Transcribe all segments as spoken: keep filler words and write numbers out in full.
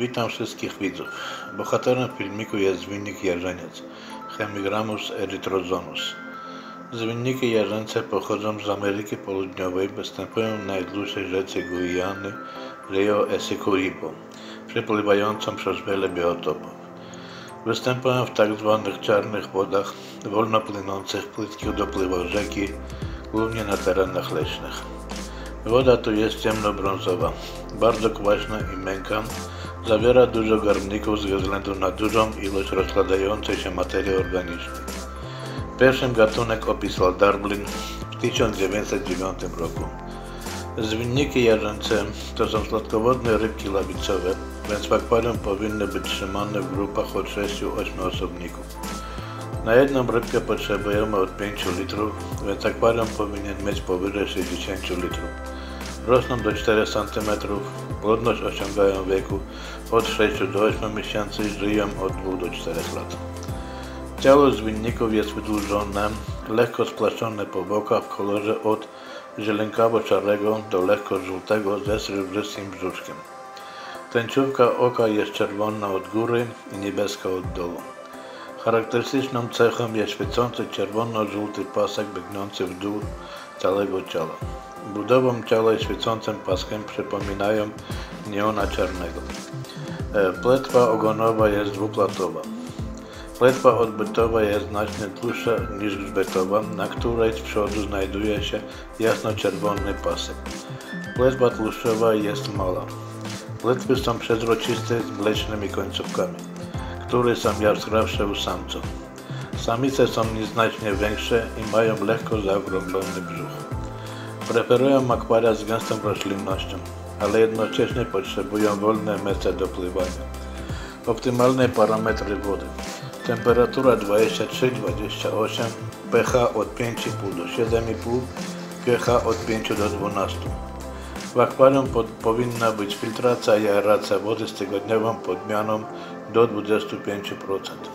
Witam wszystkich widzów. Bohaterem filmiku jest zwinnik jarzeniec, Hemigrammus erythrozonus. Zwinniki jarzeńce pochodzą z Ameryki Południowej, występują w najdłuższej rzece Gujany, rio Essequibo, przepływającą przez wiele biotopów. Występują w tak zwanych czarnych wodach, wolno płynących, płytkich dopływach rzeki, głównie na terenach leśnych. Woda tu jest ciemnobrązowa, bardzo kwaśna i miękka, zawiera dużo garbników ze względu na dużą ilość rozkładającej się materii organicznej. Pierwszy gatunek opisał Durbin w tysiąc dziewięćset dziewiątym roku. Zwinniki jarzeńce to są słodkowodne rybki lawicowe, więc w akwarium powinny być trzymane w grupach od sześciu do ośmiu osobników. Na jedną rybkę potrzebujemy od pięciu litrów, więc akwarium powinien mieć powyżej sześćdziesięciu litrów. Rosną do czterech centymetrów, płodność osiągają w wieku od sześciu do ośmiu miesięcy i żyją od dwóch do czterech lat. Ciało zwinników jest wydłużone, lekko spłaszczone po bokach w kolorze od zielenkawo-szarego do lekko żółtego ze srebrzystym brzuszkiem. Tęczówka oka jest czerwona od góry i niebieska od dołu. Charakterystyczną cechą jest świecący czerwono-żółty pasek biegnący w dół całego ciała. Budową ciała i świecącym paskiem przypominają neona czarnego. Płetwa ogonowa jest dwuplatowa. Płetwa odbytowa jest znacznie dłuższa niż grzbetowa, na której z przodu znajduje się jasno-czerwony pasek. Płetwa tłuszczowa jest mała. Płetwy są przezroczyste z mlecznymi końcówkami, które są jaskrawsze u samców. Samice są nieznacznie większe i mają lekko zaokrąglony brzuch. Preferują akwaria z gęstą roślinnością, ale jednocześnie potrzebują wolne miejsce do pływania. Optymalne parametry wody: temperatura dwadzieścia trzy do dwudziestu ośmiu, pH od pięć i pół do siedem i pół, pH od pięciu do dwunastu. W akwarium pod, powinna być filtracja i aeracja wody z tygodniową podmianą do dwudziestu pięciu procent.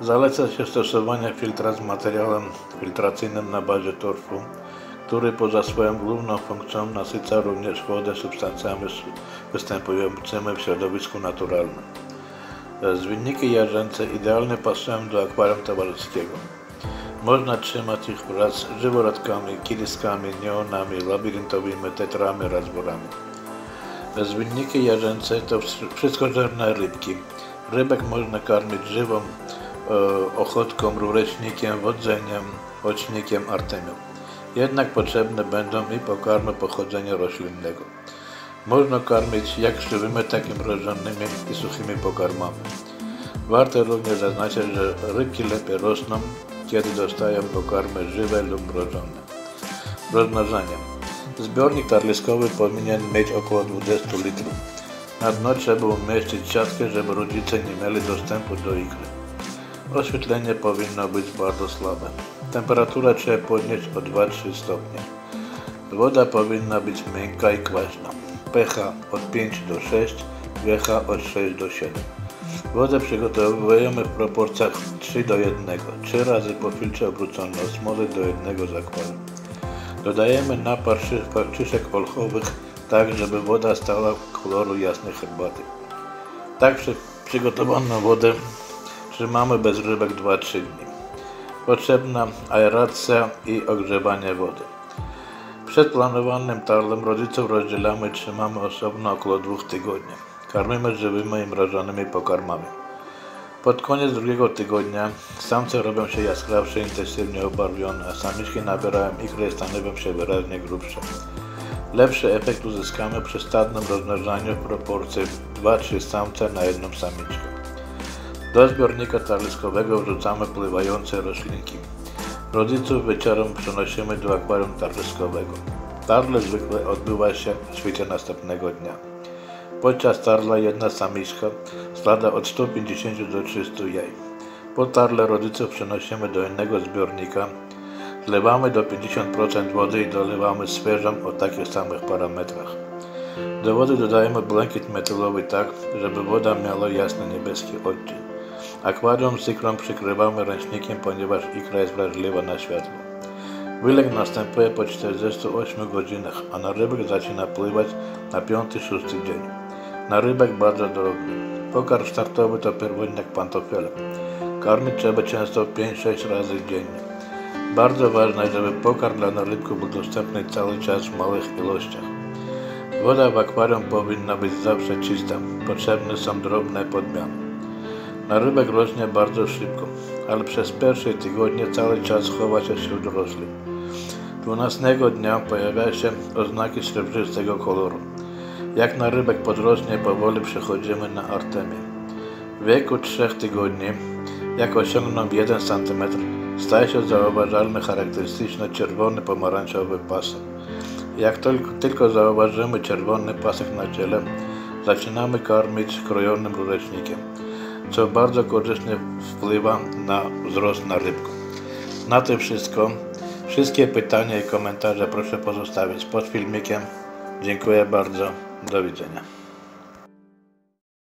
Zaleca się stosowanie filtra z materiałem filtracyjnym na bazie torfu, który poza swoją główną funkcją nasyca również wodę substancjami występującymi w środowisku naturalnym. Zwinniki jarzeńce idealnie pasują do akwarium towarzyskiego. Można trzymać ich wraz z żyworodkami, kiliskami, neonami, labiryntowymi tetrami, razborami. Zwinniki jarzeńce to wszystkożerne rybki. Rybek można karmić żywą e, ochotką, rurecznikiem, wodzeniem, ocznikiem, artemią. Jednak potrzebne będą i pokarmy pochodzenia roślinnego. Można karmić jak żywymi, tak i mrożonymi i suchymi pokarmami. Warto również zaznaczyć, że rybki lepiej rosną, kiedy dostają pokarmy żywe lub mrożone. Rozmnażanie. Zbiornik tarliskowy powinien mieć około dwudziestu litrów. Na dno trzeba umieścić siatkę, żeby rodzice nie mieli dostępu do ikry. Oświetlenie powinno być bardzo słabe. Temperatura trzeba podnieść o dwa do trzech stopnie. Woda powinna być miękka i kwaśna. pH od pięciu do sześciu, pH od sześciu do siedmiu. Wodę przygotowujemy w proporcjach trzy do jednego, trzy razy po filtrze obróconej osmozy do jednego z akwarium. Dodajemy napar szyszek olchowych, tak żeby woda stała koloru jasnej herbaty. Tak przygotowaną wodę trzymamy bez rybek dwa do trzech dni. Potrzebna aeracja i ogrzewanie wody. Przed planowanym tarlem rodziców rozdzielamy i trzymamy osobno około dwóch tygodni. Karmimy żywymi i mrożonymi pokarmami. Pod koniec drugiego tygodnia samce robią się jaskrawsze, intensywnie obarwione, a samiczki nabierają ikry i stanowią się wyraźnie grubsze. Lepszy efekt uzyskamy przy stadnym rozmnażaniu w proporcji dwa do trzech samca na jedną samiczkę. Do zbiornika tarliskowego wrzucamy pływające roślinki. Rodziców wieczorem przenosimy do akwarium tarliskowego. Tarle zwykle odbywa się w świcie następnego dnia. Podczas tarla jedna samiczka składa od stu pięćdziesięciu do trzystu jaj. Po tarle rodziców przenosimy do innego zbiornika. Zlewamy do pięćdziesięciu procent wody i dolewamy świeżą o takich samych parametrach. Do wody dodajemy błękit metylowy tak, żeby woda miała jasny niebieski odcień. Akwarium z ikrą przykrywamy ręcznikiem, ponieważ ikra jest wrażliwa na światło. Wylęk następuje po czterdziestu ośmiu godzinach, a na rybek zaczyna pływać na piąty-szósty dzień. Na rybek bardzo drobny. Pokarm startowy to pierwinek pantofela. Karmić trzeba często pięć sześć razy dziennie. Bardzo ważne jest, żeby pokarm dla rybków był dostępny cały czas w małych ilościach. Woda w akwarium powinna być zawsze czysta. Potrzebne są drobne podmiany. Narybek rośnie bardzo szybko, ale przez pierwsze tygodnie cały czas chowa się wśród dorosłych. dwunastego dnia pojawiają się oznaki srebrzystego koloru. Jak narybek podrośnie, powoli przechodzimy na artemię. W wieku trzech tygodni, jak osiągną jeden centymetr, staje się zauważalny charakterystyczny czerwony-pomarańczowy pasek. Jak tylko, tylko zauważymy czerwony pasek na ciele, zaczynamy karmić krojonym rurecznikiem, co bardzo korzystnie wpływa na wzrost na rybku. Na tym wszystko. Wszystkie pytania i komentarze proszę pozostawić pod filmikiem. Dziękuję bardzo. Do widzenia.